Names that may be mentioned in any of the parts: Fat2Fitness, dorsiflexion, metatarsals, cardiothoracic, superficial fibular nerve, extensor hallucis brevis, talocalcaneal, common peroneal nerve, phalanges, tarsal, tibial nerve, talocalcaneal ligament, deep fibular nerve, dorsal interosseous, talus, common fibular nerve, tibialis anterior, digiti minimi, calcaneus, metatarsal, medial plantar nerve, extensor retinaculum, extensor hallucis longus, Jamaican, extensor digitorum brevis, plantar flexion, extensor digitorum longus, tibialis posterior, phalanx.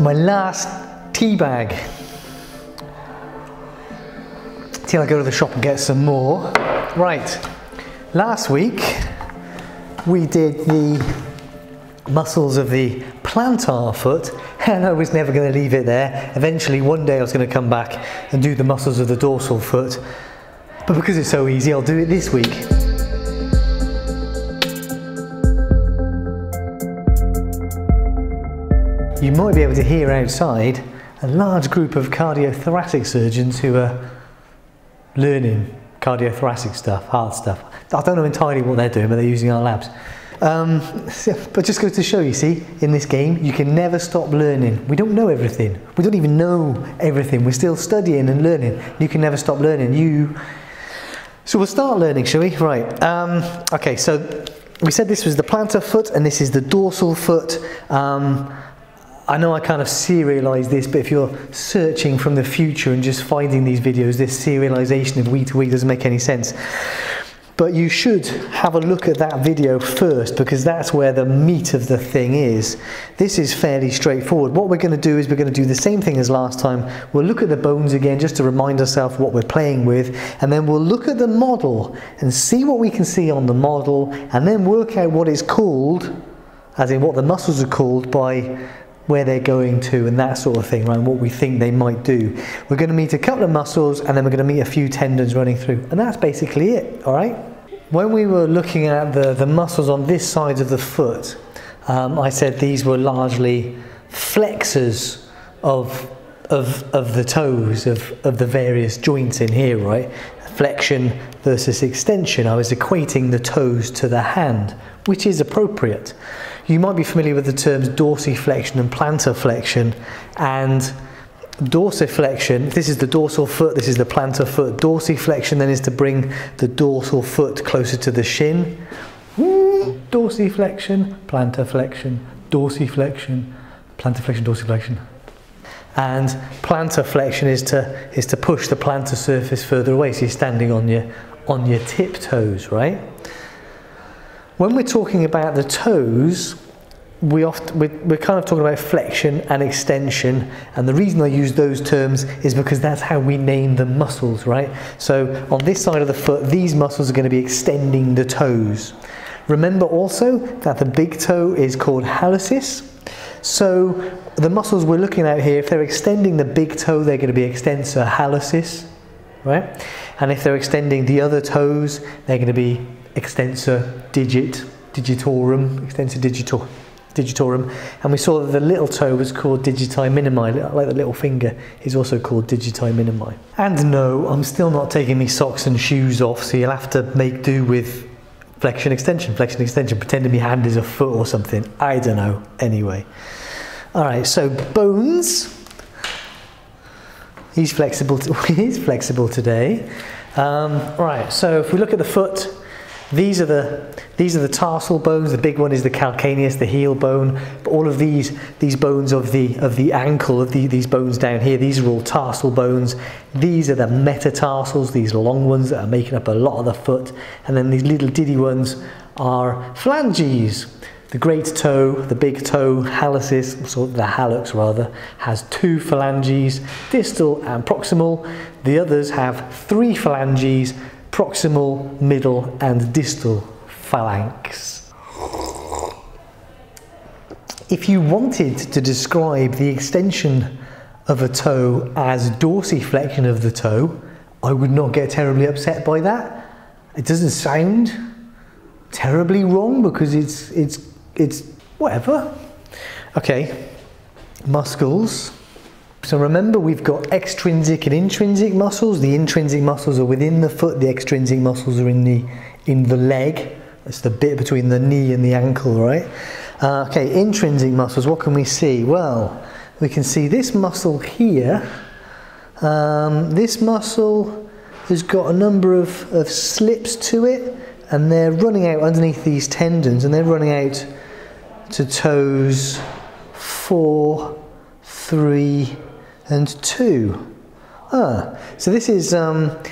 It's my last tea bag till I go to the shop and get some more. Right, last week we did the muscles of the plantar foot, and I was never going to leave it there. Eventually one day I was going to come back and do the muscles of the dorsal foot, but because it's so easy I'll do it this week. You might be able to hear outside a large group of cardiothoracic surgeons who are learning cardiothoracic stuff, heart stuff. I don't know entirely what they're doing, but they're using our labs. But just goes to show, you see, in this game you can never stop learning. We don't know everything, we don't even know everything, we're still studying and learning. You can never stop learning. So we'll start learning, shall we? Right, okay, so we said this was the plantar foot and this is the dorsal foot. I know I kind of serialized this, but if you're searching from the future and just finding these videos, this serialization of week to week doesn't make any sense. But you should have a look at that video first, because that's where the meat of the thing is. This is fairly straightforward. What we're going to do is we're going to do the same thing as last time. We'll look at the bones again just to remind ourselves what we're playing with, and then we'll look at the model and see what we can see on the model, and then work out what it's called, as in what the muscles are called by where they're going to and that sort of thing, right? And what we think they might do. We're going to meet a couple of muscles and then we're going to meet a few tendons running through, and that's basically it, all right? When we were looking at the muscles on this side of the foot, I said these were largely flexors of the toes, of the various joints in here, right? Flexion versus extension. I was equating the toes to the hand, which is appropriate. You might be familiar with the terms dorsiflexion and plantar flexion, and dorsiflexion, this is the dorsal foot, this is the plantar foot. Dorsiflexion then is to bring the dorsal foot closer to the shin. Dorsiflexion, plantar flexion, dorsiflexion, plantar flexion, dorsiflexion. And plantar flexion is to push the plantar surface further away, so you're standing on your tiptoes, right? When we're talking about the toes, we're kind of talking about flexion and extension, and the reason I use those terms is because that's how we name the muscles, right? So on this side of the foot, these muscles are going to be extending the toes. Remember also that the big toe is called hallucis, so the muscles we're looking at here, if they're extending the big toe, they're going to be extensor hallucis, right? And if they're extending the other toes, they're going to be extensor digitorum, extensor digitorum. And we saw that the little toe was called digiti minimi, like the little finger is also called digiti minimi. And no, I'm still not taking my socks and shoes off, so you'll have to make do with flexion extension, pretending my hand is a foot or something. I don't know, anyway. Alright, so bones. He's flexible today. Right, so if we look at the foot, these are the tarsal bones. The big one is the calcaneus, the heel bone. But all of these bones of the ankle, these bones down here, these are all tarsal bones. These are the metatarsals, these long ones that are making up a lot of the foot. And then these little diddy ones are phalanges. The great toe, the big toe, hallucis, so the hallux rather, has 2 phalanges, distal and proximal. The others have 3 phalanges. Proximal, middle, and distal phalanx. If you wanted to describe the extension of a toe as dorsiflexion of the toe, I would not get terribly upset by that. It doesn't sound terribly wrong because it's whatever. Okay, muscles. So remember, we've got extrinsic and intrinsic muscles. The intrinsic muscles are within the foot, the extrinsic muscles are in the leg. That's the bit between the knee and the ankle, right? Okay, intrinsic muscles, what can we see? Well, we can see this muscle here. This muscle has got a number of slips to it, and they're running out underneath these tendons, and they're running out to toes 4, 3, and 2. So this is going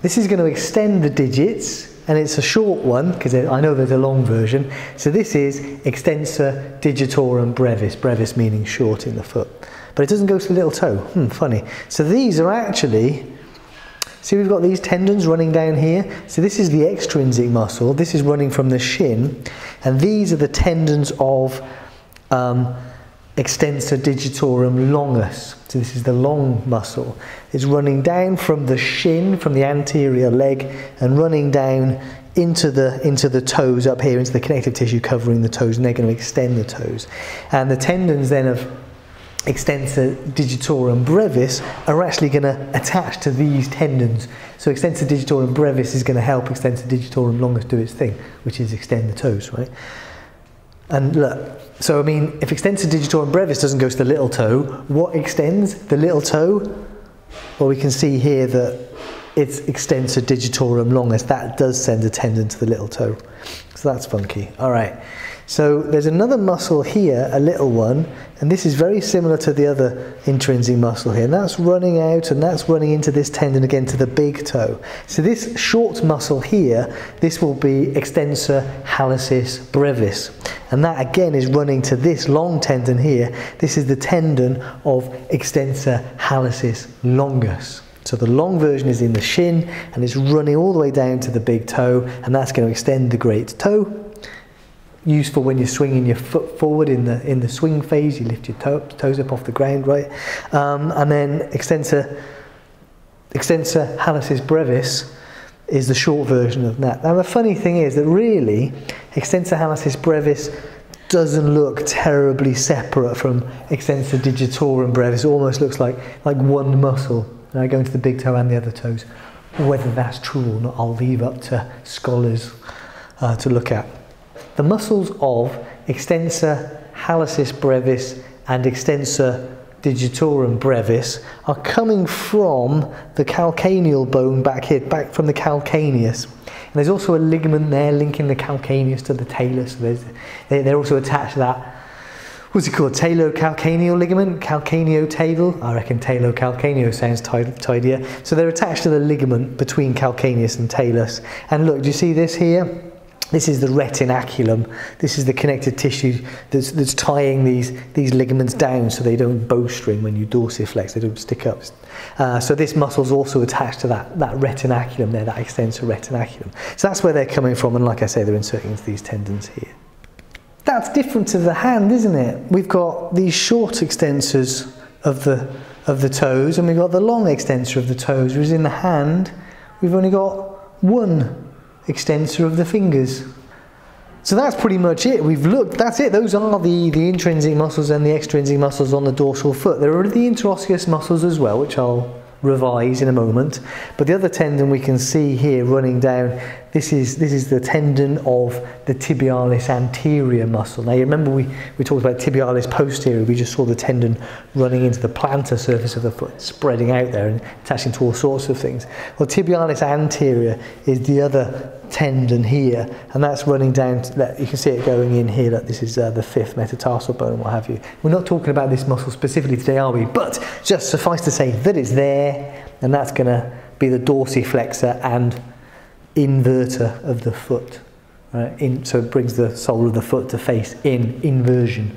to extend the digits, and it's a short one because I know there's a long version. So this is extensor digitorum brevis, brevis meaning short in the foot. But it doesn't go to the little toe, funny. So these are actually, see we've got these tendons running down here. So this is the extrinsic muscle, this is running from the shin, and these are the tendons of extensor digitorum longus. So this is the long muscle. It's running down from the shin, from the anterior leg, and running down into the toes up here, into the connective tissue covering the toes, and they're going to extend the toes. And the tendons then of extensor digitorum brevis are actually going to attach to these tendons. So extensor digitorum brevis is going to help extensor digitorum longus do its thing, which is extend the toes, right? And look, so I mean, if extensor digitorum brevis doesn't go to the little toe, what extends the little toe? Well, we can see here that it's extensor digitorum longus. That does send a tendon to the little toe. So that's funky. All right. So there's another muscle here, a little one, and this is very similar to the other intrinsic muscle here. And that's running out, and that's running into this tendon again to the big toe. So this short muscle here, this will be extensor hallucis brevis. And that again is running to this long tendon here. This is the tendon of extensor hallucis longus. So the long version is in the shin, and it's running all the way down to the big toe, and that's going to extend the great toe. Useful when you're swinging your foot forward in the swing phase, you lift your toes up off the ground, right? And then extensor hallucis brevis is the short version of that. Now the funny thing is that really extensor hallucis brevis doesn't look terribly separate from extensor digitorum brevis. It almost looks like one muscle. And I go into the big toe and the other toes. Whether that's true or not, I'll leave up to scholars to look at. The muscles of extensor hallucis brevis and extensor digitorum brevis are coming from the calcaneal bone back here, back from the calcaneus. And there's also a ligament there linking the calcaneus to the talus. So they're also attached to that, what's it called, talocalcaneal ligament, calcaneotatal. I reckon talocalcaneal sounds tidier. So they're attached to the ligament between calcaneus and talus. And look, do you see this here? This is the retinaculum. This is the connective tissue that's tying these ligaments down so they don't bowstring when you dorsiflex, they don't stick up. So this muscle's also attached to that retinaculum there, that extensor retinaculum. So that's where they're coming from, and like I say, they're inserting into these tendons here. That's different to the hand, isn't it? We've got these short extensors of the toes, and we've got the long extensor of the toes, whereas in the hand, we've only got one extensor of the fingers. So that's pretty much it. We've looked, that's it. Those are the intrinsic muscles and the extrinsic muscles on the dorsal foot. There are the interosseous muscles as well, which I'll revise in a moment. But the other tendon we can see here running down, this is the tendon of the tibialis anterior muscle. Now you remember we talked about tibialis posterior. We just saw the tendon running into the plantar surface of the foot, spreading out there and attaching to all sorts of things. Well, tibialis anterior is the other tendon here, and that's running down to that. You can see it going in here, like this is the fifth metatarsal bone, what have you. We're not talking about this muscle specifically today, are we? But just suffice to say that it's there, and that's going to be the dorsiflexor and inverter of the foot, right? So it brings the sole of the foot to face in, inversion.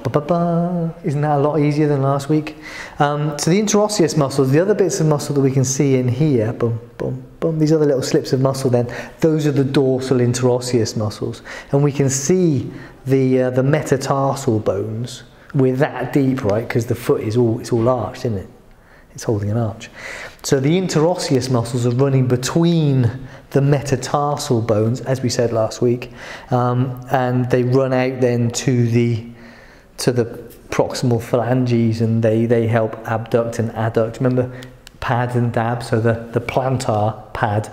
Isn't that a lot easier than last week? So the interosseous muscles, the other bits of muscle that we can see in here, boom, boom, boom, these other little slips of muscle then, those are the dorsal interosseous muscles. And we can see the metatarsal bones. We're that deep, right? Because the foot is all arched, isn't it? It's holding an arch. So the interosseous muscles are running between the metatarsal bones, as we said last week, and they run out then to the proximal phalanges, and they help abduct and adduct. Remember pad and dab, so the plantar pad,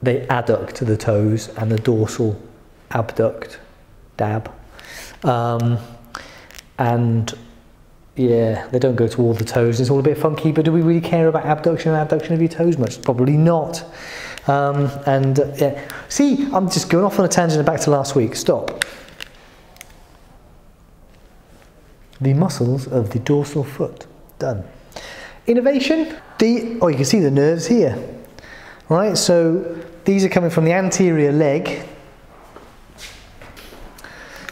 they adduct to the toes, and the dorsal abduct, dab. And yeah, they don't go to all the toes, it's all a bit funky, but do we really care about abduction and adduction of your toes much? Probably not. Yeah. See, I'm just going off on a tangent and back to last week, stop. The muscles of the dorsal foot. Done. Innervation. Oh, you can see the nerves here. Right, so these are coming from the anterior leg.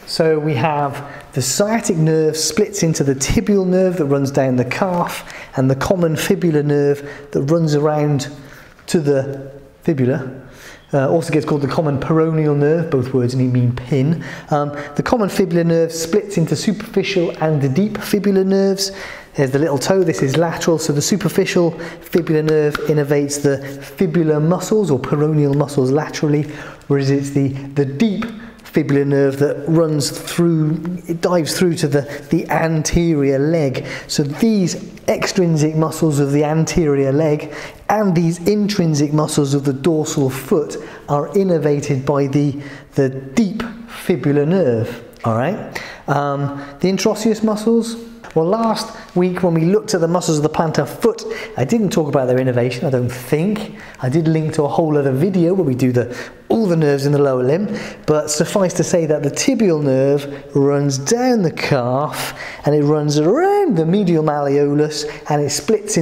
So we have the sciatic nerve splits into the tibial nerve that runs down the calf and the common fibular nerve that runs around to the fibula. Also gets called the common peroneal nerve, both words mean pin. The common fibular nerve splits into superficial and the deep fibular nerves. There's the little toe, this is lateral, so the superficial fibular nerve innervates the fibular muscles or peroneal muscles laterally, whereas it's the deep fibular nerve that runs through, it dives through to the anterior leg. So these extrinsic muscles of the anterior leg and these intrinsic muscles of the dorsal foot are innervated by the deep fibular nerve. All right. The interosseous muscles. Well, last week when we looked at the muscles of the plantar foot, I didn't talk about their innervation, I don't think. I did link to a whole other video where we do all the nerves in the lower limb, but suffice to say that the tibial nerve runs down the calf and it runs around the medial malleolus and it splits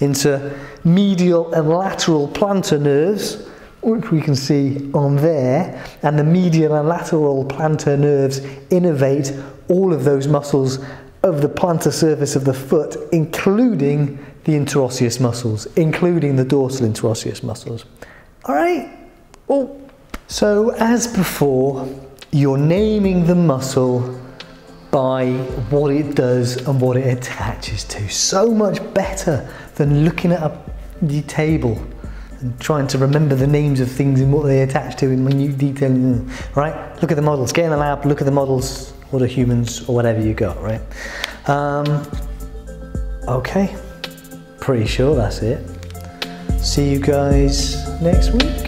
into medial and lateral plantar nerves, which we can see on there, and the medial and lateral plantar nerves innervate all of those muscles of the plantar surface of the foot, including the interosseous muscles, including the dorsal interosseous muscles. All right? Oh. So as before, you're naming the muscle by what it does and what it attaches to. So much better than looking at the table and trying to remember the names of things and what they attach to in minute detail, right? Look at the models, get in the lab, look at the models, order humans or whatever you got, right? Okay, pretty sure that's it. See you guys next week.